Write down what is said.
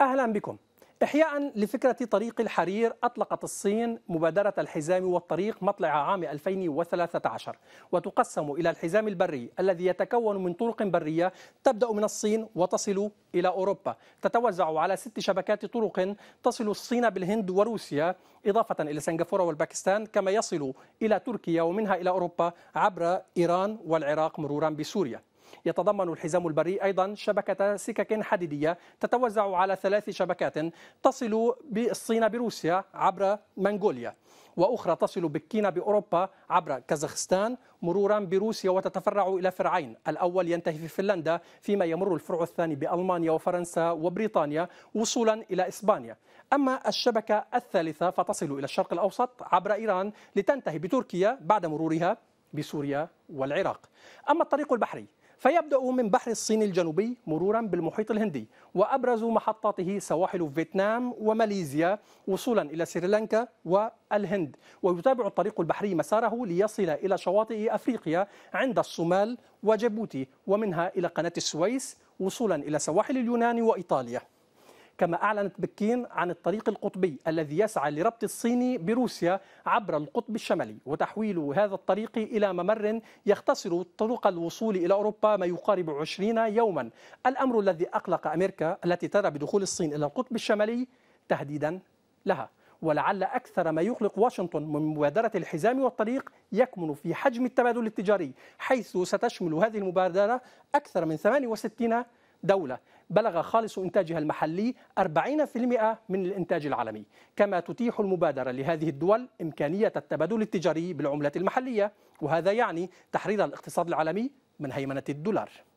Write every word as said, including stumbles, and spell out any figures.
أهلا بكم. إحياء لفكرة طريق الحرير، أطلقت الصين مبادرة الحزام والطريق مطلع عام ألفين وثلاثة عشر، وتقسم إلى الحزام البري الذي يتكون من طرق برية تبدأ من الصين وتصل إلى أوروبا، تتوزع على ست شبكات طرق تصل الصين بالهند وروسيا إضافة إلى سنغافورة والباكستان، كما يصل إلى تركيا ومنها إلى أوروبا عبر إيران والعراق مرورا بسوريا. يتضمن الحزام البري أيضا شبكة سكك حديدية تتوزع على ثلاث شبكات تصل بالصين بروسيا عبر منغوليا، وأخرى تصل بالكين بأوروبا عبر كازاخستان مرورا بروسيا، وتتفرع إلى فرعين، الأول ينتهي في فنلندا فيما يمر الفرع الثاني بألمانيا وفرنسا وبريطانيا وصولا إلى إسبانيا. أما الشبكة الثالثة فتصل إلى الشرق الأوسط عبر إيران لتنتهي بتركيا بعد مرورها بسوريا والعراق. أما الطريق البحري فيبدأ من بحر الصين الجنوبي مرورا بالمحيط الهندي، وأبرز محطاته سواحل فيتنام وماليزيا وصولا إلى سريلانكا والهند. ويتابع الطريق البحري مساره ليصل إلى شواطئ أفريقيا عند الصومال وجيبوتي، ومنها إلى قناة السويس وصولا إلى سواحل اليونان وإيطاليا. كما أعلنت بكين عن الطريق القطبي الذي يسعى لربط الصين بروسيا عبر القطب الشمالي، وتحويل هذا الطريق إلى ممر يختصر طرق الوصول إلى أوروبا ما يقارب عشرين يوما، الأمر الذي أقلق أمريكا التي ترى بدخول الصين إلى القطب الشمالي تهديدا لها. ولعل أكثر ما يقلق واشنطن من مبادرة الحزام والطريق يكمن في حجم التبادل التجاري، حيث ستشمل هذه المبادرة أكثر من ثمان وستين دولة بلغ خالص إنتاجها المحلي أربعين بالمئة من الإنتاج العالمي. كما تتيح المبادرة لهذه الدول إمكانية التبادل التجاري بالعملة المحلية، وهذا يعني تحرير الاقتصاد العالمي من هيمنة الدولار.